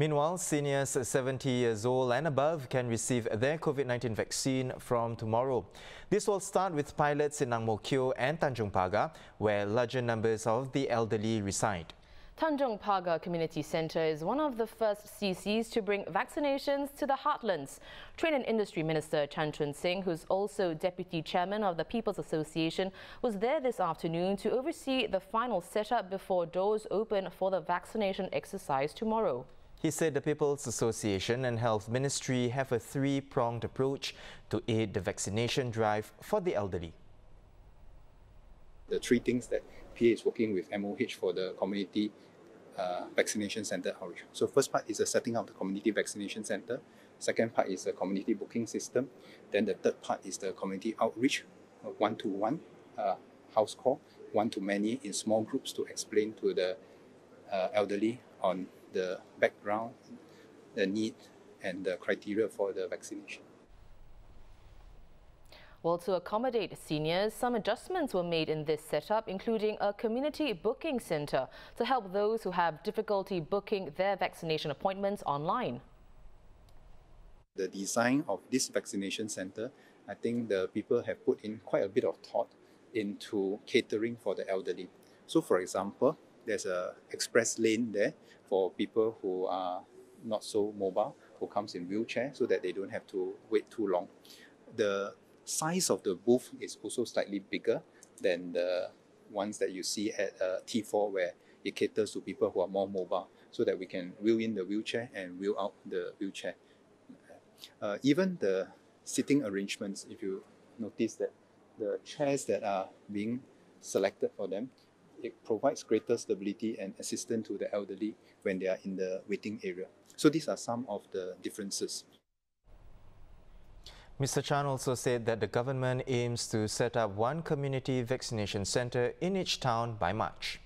Meanwhile, seniors 70 years old and above can receive their COVID-19 vaccine from tomorrow. This will start with pilots in Ang Mo Kio and Tanjong Pagar, where larger numbers of the elderly reside. Tanjong Pagar Community Centre is one of the first CCs to bring vaccinations to the heartlands. Trade and Industry Minister Chan Chun Sing, who's also Deputy Chairman of the People's Association, was there this afternoon to oversee the final setup before doors open for the vaccination exercise tomorrow. He said the People's Association and Health Ministry have a three-pronged approach to aid the vaccination drive for the elderly. The three things that PA is working with MOH for the community vaccination centre outreach. So first part is the setting up the community vaccination centre. Second part is the community booking system. Then the third part is the community outreach, one-to-one house call, one-to-many in small groups to explain to the elderly on the background, the need, and the criteria for the vaccination. Well, to accommodate seniors, some adjustments were made in this setup, including a community booking centre to help those who have difficulty booking their vaccination appointments online. The design of this vaccination centre, I think the people have put in quite a bit of thought into catering for the elderly. So, for example, there's an express lane there for people who are not so mobile, who comes in wheelchair, so that they don't have to wait too long. The size of the booth is also slightly bigger than the ones that you see at T4, where it caters to people who are more mobile, so that we can wheel in the wheelchair and wheel out the wheelchair. Even the sitting arrangements, if you notice that the chairs that are being selected for them, it provides greater stability and assistance to the elderly when they are in the waiting area. So these are some of the differences. Mr. Chan also said that the government aims to set up one community vaccination centre in each town by March.